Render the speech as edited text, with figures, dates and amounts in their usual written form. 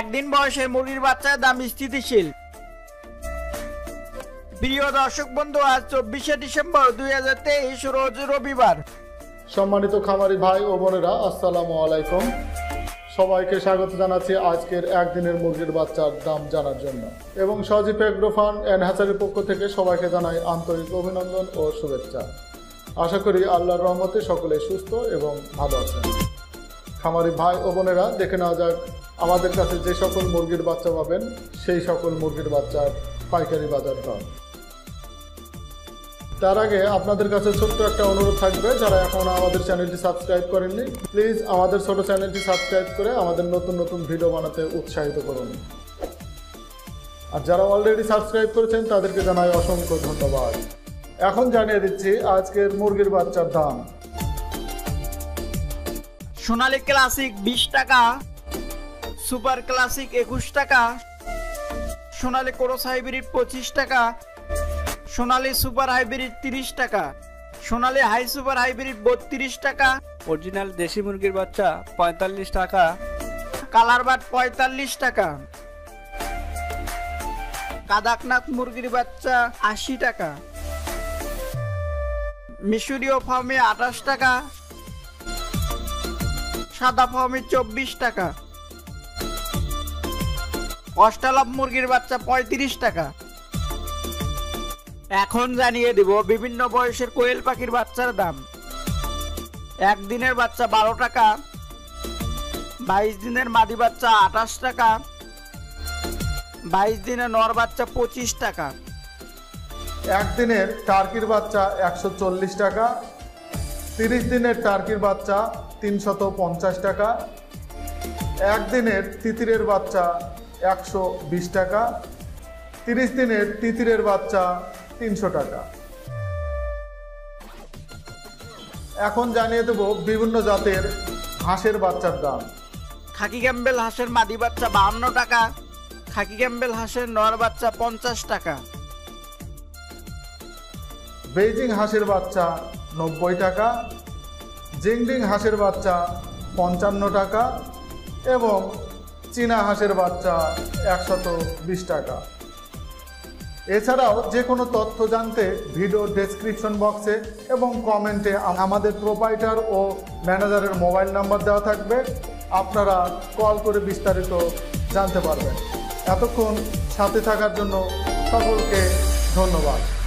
একদিন বয়সের মুরগির বাচ্চার দাম স্থিতিশীল। প্রিয় দর্শক বন্ধু, আজ 24শে ডিসেম্বর 2023 রোজ রবিবার। সম্মানিত খামারি ভাই ও বোনেরা, আসসালামু আলাইকুম। সবাইকে স্বাগত জানাচ্ছি আজকের একদিনের মুরগির বাচ্চার দাম জানার জন্য, এবং সজীব এগ্রো ফার্ম অ্যান্ড হ্যাচারির পক্ষ থেকে সবাইকে জানাই আন্তরিক অভিনন্দন ও শুভেচ্ছা। আশা করি আল্লাহর রহমতে সকলে সুস্থ এবং ভালো আছেন। খামারি ভাই ও বোনেরা, দেখে নেওয়া যাক আমাদের কাছে যে সকল মুরগির বাচ্চা পাবেন সেই সকল মুরগির বাচ্চার পাইকারি বাজার দর। তার আগে আপনাদের কাছে ছোট্ট একটা অনুরোধ থাকবে, যারা এখন আমাদের চ্যানেলটি সাবস্ক্রাইব করেননি, প্লিজ আমাদের ছোট চ্যানেলটি সাবস্ক্রাইব করে আমাদের নতুন নতুন ভিডিও বানাতে উৎসাহিত করুন। আর যারা অলরেডি সাবস্ক্রাইব করেছেন তাদেরকে জানাই অসংখ্য ধন্যবাদ। এখন জানিয়ে দিচ্ছি আজকের মুরগির বাচ্চার দাম। সোনালী ক্লাসিক 20 টাকা, সুপার ক্লাসিক 21 টাকা, সোনালী ক্রস হাইব্রিড 25 টাকা, সোনালী সুপার হাইব্রিড 30 টাকা, সোনালী হাই সুপার হাইব্রিড 32 টাকা, অরিজিনাল দেশি মুরগির বাচ্চা 45 টাকা, কালারবার্ড 45 টাকা, কাদাকনাথ মুরগির বাচ্চা 80 টাকা, মিশরীয় ফাউমি 28 টাকা, সাদা ফাউমি 24 টাকা, অস্ট্রালপ মুরগির বাচ্চা 35 টাকা। এখন জানিয়ে দেব বিভিন্ন বয়সের কোয়েল পাখির বাচ্চার দাম। একদিনের বাচ্চা 12 টাকা, 22 দিনের মাদি বাচ্চা 28 টাকা, 22 দিনের নর বাচ্চা 25 টাকা, একদিনের টার্কির বাচ্চা 140 টাকা, 30 দিনের টার্কির বাচ্চা 350 টাকা, একদিনের তিতিরের বাচ্চা 120 টাকা, 30 দিনের তিতিরের বাচ্চা 300 টাকা। এখন জানিয়ে দেব বিভিন্ন জাতের হাঁসের বাচ্চার দাম। খাকি ক্যাম্বেল হাঁসের মাদি বাচ্চা 52 টাকা, খাকি ক্যাম্বেল হাঁসের নর বাচ্চা 50 টাকা, বেইজিং হাঁসের বাচ্চা 90 টাকা, জিংডিং হাঁসের বাচ্চা 55 টাকা, এবং চীনা হাঁসের বাচ্চা 120 টাকা। এছাড়াও যে কোনো তথ্য জানতে ভিডিও ডেসক্রিপশন বক্সে এবং কমেন্টে আমাদের প্রোপাইটার ও ম্যানেজারের মোবাইল নাম্বার দেওয়া থাকবে, আপনারা কল করে বিস্তারিত জানতে পারবেন। এতক্ষণ সাথে থাকার জন্য সকলকে ধন্যবাদ।